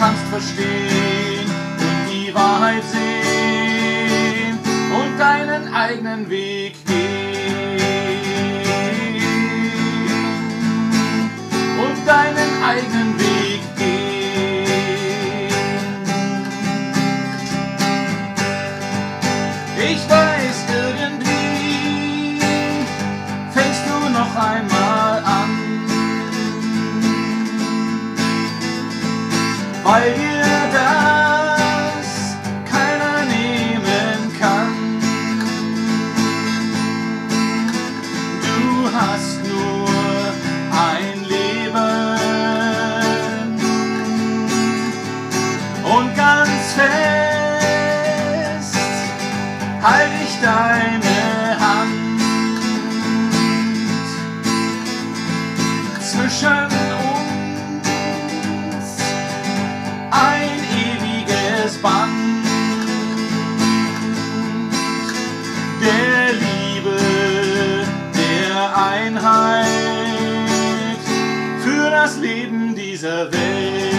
kannst verstehen und die Wahrheit sehen und deinen eigenen Weg gehen. Und deinen eigenen Weg gehen. Ich weiß, irgendwie fängst du noch einmal an, weil dir das keiner nehmen kann. Du hast nur ein Leben und ganz fest halte ich deine Hand. Zwischen Band der Liebe, der Einheit für das Leben dieser Welt.